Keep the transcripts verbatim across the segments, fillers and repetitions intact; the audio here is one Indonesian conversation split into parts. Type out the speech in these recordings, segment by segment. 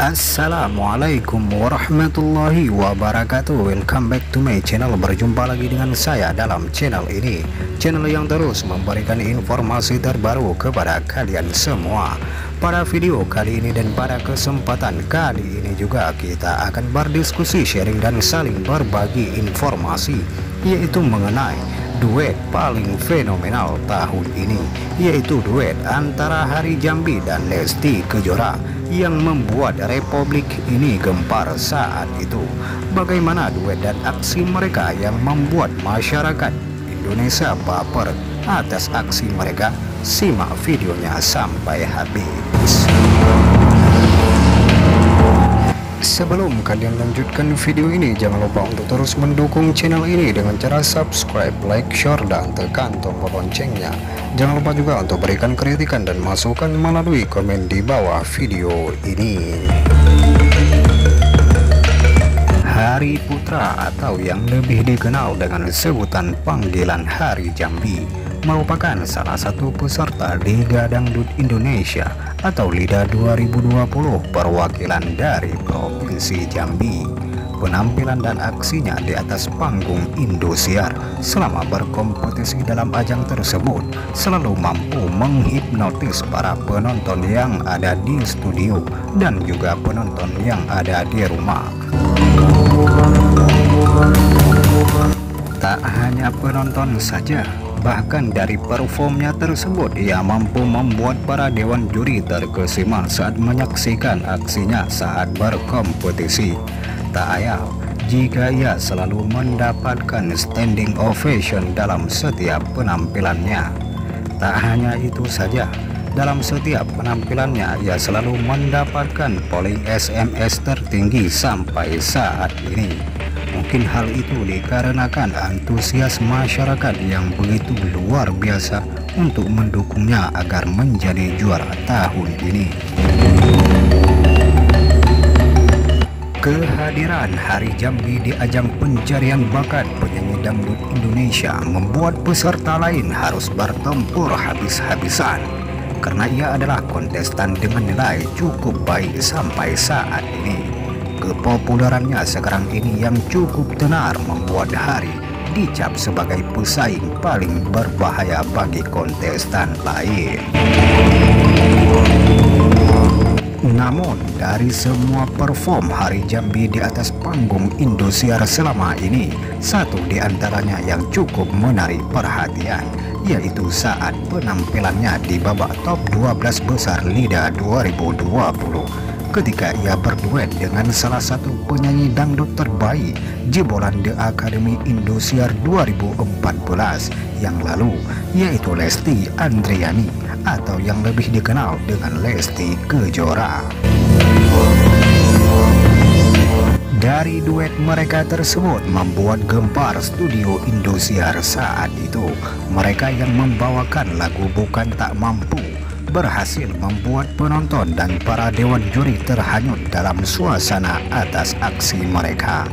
Assalamualaikum warahmatullahi wabarakatuh. Welcome back to my channel. Berjumpa lagi dengan saya dalam channel ini, channel yang terus memberikan informasi terbaru kepada kalian semua. Pada video kali ini dan pada kesempatan kali ini juga kita akan berdiskusi, sharing dan saling berbagi informasi, yaitu mengenai duet paling fenomenal tahun ini, yaitu duet antara Hari Jambi dan Lesti Kejora yang membuat Republik ini gempar saat itu. Bagaimana duet dan aksi mereka yang membuat masyarakat Indonesia baper atas aksi mereka? Simak videonya sampai habis. Sebelum kalian lanjutkan video ini, jangan lupa untuk terus mendukung channel ini dengan cara subscribe, like, share, dan tekan tombol loncengnya. Jangan lupa juga untuk berikan kritikan dan masukan melalui komen di bawah video ini. Hari Putra atau yang lebih dikenal dengan sebutan panggilan Hari Jambi merupakan salah satu peserta Liga Dangdut Indonesia atau LIDA dua ribu dua puluh perwakilan dari Provinsi Jambi. Penampilan dan aksinya di atas panggung Indosiar selama berkompetisi dalam ajang tersebut selalu mampu menghipnotis para penonton yang ada di studio dan juga penonton yang ada di rumah. Tak hanya penonton saja, bahkan dari performnya tersebut ia mampu membuat para dewan juri terkesima saat menyaksikan aksinya saat berkompetisi. Tak ayal jika ia selalu mendapatkan standing ovation dalam setiap penampilannya. Tak hanya itu saja, dalam setiap penampilannya ia selalu mendapatkan polling S M S tertinggi sampai saat ini. Mungkin hal itu dikarenakan antusias masyarakat yang begitu luar biasa untuk mendukungnya agar menjadi juara tahun ini. Kehadiran Hari Jambi di ajang pencarian bakat penyanyi dangdut Indonesia membuat peserta lain harus bertempur habis-habisan, karena ia adalah kontestan dengan nilai cukup baik sampai saat ini. Kepopulerannya sekarang ini yang cukup tenar membuat Hari dicap sebagai pesaing paling berbahaya bagi kontestan lain. Namun dari semua perform Hari Jambi di atas panggung Indosiar selama ini, satu di antaranya yang cukup menarik perhatian, yaitu saat penampilannya di babak top dua belas besar LIDA dua ribu dua puluh. Ketika ia berduet dengan salah satu penyanyi dangdut terbaik jebolan The Academy Indosiar dua ribu empat belas yang lalu, yaitu Lesti Andriani atau yang lebih dikenal dengan Lesti Kejora. Dari duet mereka tersebut membuat gempar studio Indosiar saat itu. Mereka yang membawakan lagu Bukan Tak Mampu berhasil membuat penonton dan para dewan juri terhanyut dalam suasana atas aksi mereka.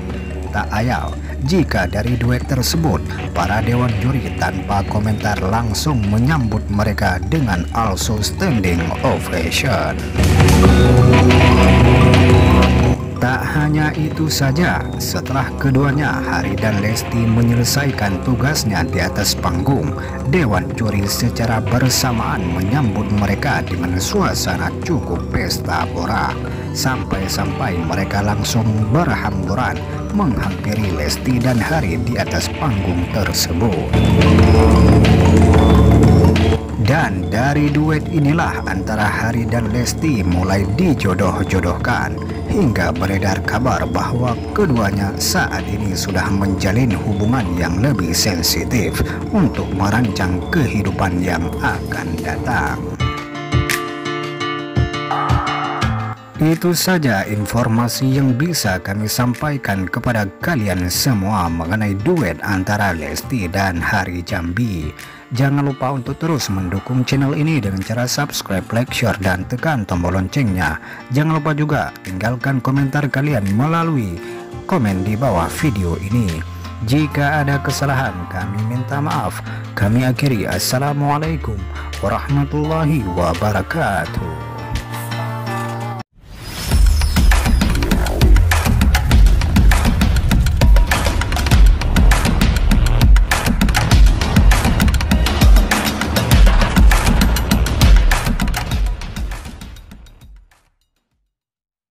Tak ayal jika dari duet tersebut para dewan juri tanpa komentar langsung menyambut mereka dengan also standing ovation. Tak hanya itu saja, setelah keduanya Hari dan Lesti menyelesaikan tugasnya di atas panggung, dewan juri secara bersamaan menyambut mereka dengan suasana cukup pesta pora. Sampai-sampai mereka langsung berhamburan menghampiri Lesti dan Hari di atas panggung tersebut. Dan dari duet inilah antara Hari dan Lesti mulai dijodoh-jodohkan, hingga beredar kabar bahwa keduanya saat ini sudah menjalin hubungan yang lebih sensitif untuk merancang kehidupan yang akan datang. Itu saja informasi yang bisa kami sampaikan kepada kalian semua mengenai duet antara Lesti dan Hari Jambi. Jangan lupa untuk terus mendukung channel ini dengan cara subscribe, like, share, dan tekan tombol loncengnya. Jangan lupa juga tinggalkan komentar kalian melalui komen di bawah video ini. Jika ada kesalahan, kami minta maaf. Kami akhiri, assalamualaikum warahmatullahi wabarakatuh.